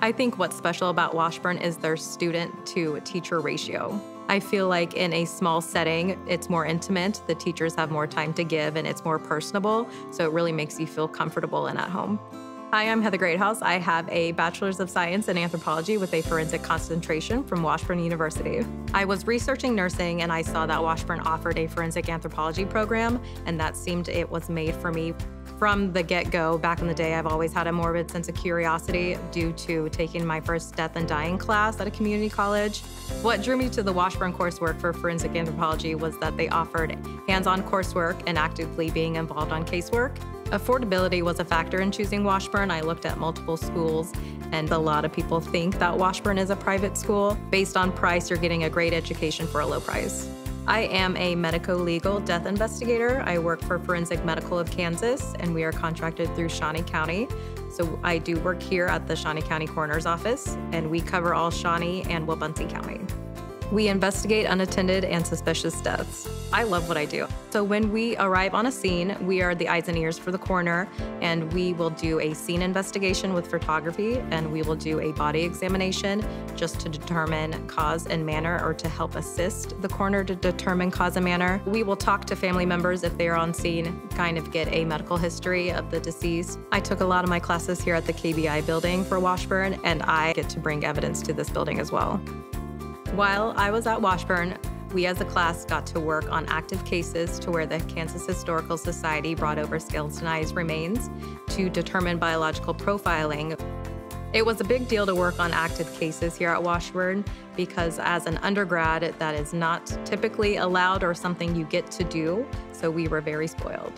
I think what's special about Washburn is their student to teacher ratio. I feel like in a small setting, it's more intimate, the teachers have more time to give, and it's more personable, so it really makes you feel comfortable and at home. Hi, I'm Heather Greathouse. I have a Bachelor's of Science in Anthropology with a forensic concentration from Washburn University. I was researching nursing and I saw that Washburn offered a forensic anthropology program, and that seemed it was made for me. From the get-go, back in the day, I've always had a morbid sense of curiosity due to taking my first death and dying class at a community college. What drew me to the Washburn coursework for forensic anthropology was that they offered hands-on coursework and actively being involved on casework. Affordability was a factor in choosing Washburn. I looked at multiple schools, and a lot of people think that Washburn is a private school. Based on price, you're getting a great education for a low price. I am a medico-legal death investigator. I work for Forensic Medical of Kansas, and we are contracted through Shawnee County. So I do work here at the Shawnee County Coroner's Office, and we cover all Shawnee and Wabaunsee County. We investigate unattended and suspicious deaths. I love what I do. So when we arrive on a scene, we are the eyes and ears for the coroner, and we will do a scene investigation with photography, and we will do a body examination just to determine cause and manner, or to help assist the coroner to determine cause and manner. We will talk to family members if they are on scene, kind of get a medical history of the deceased. I took a lot of my classes here at the KBI building for Washburn, and I get to bring evidence to this building as well. While I was at Washburn, we as a class got to work on active cases to where the Kansas Historical Society brought over skeletonized remains to determine biological profiling. It was a big deal to work on active cases here at Washburn because as an undergrad, that is not typically allowed or something you get to do, so we were very spoiled.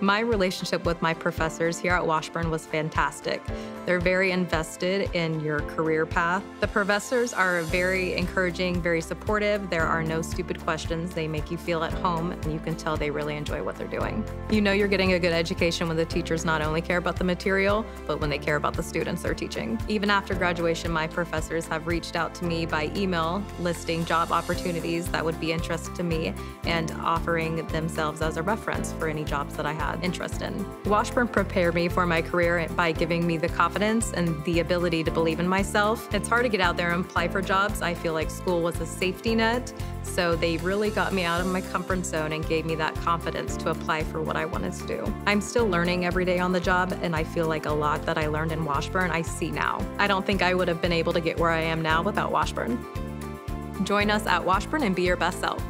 My relationship with my professors here at Washburn was fantastic. They're very invested in your career path. The professors are very encouraging, very supportive. There are no stupid questions. They make you feel at home, and you can tell they really enjoy what they're doing. You know you're getting a good education when the teachers not only care about the material, but when they care about the students they're teaching. Even after graduation, my professors have reached out to me by email, listing job opportunities that would be interest to me and offering themselves as a reference for any jobs that I have interest in. Washburn prepared me for my career by giving me the confidence and the ability to believe in myself. It's hard to get out there and apply for jobs. I feel like school was a safety net, so they really got me out of my comfort zone and gave me that confidence to apply for what I wanted to do. I'm still learning every day on the job, and I feel like a lot that I learned in Washburn I see now. I don't think I would have been able to get where I am now without Washburn. Join us at Washburn and be your best self.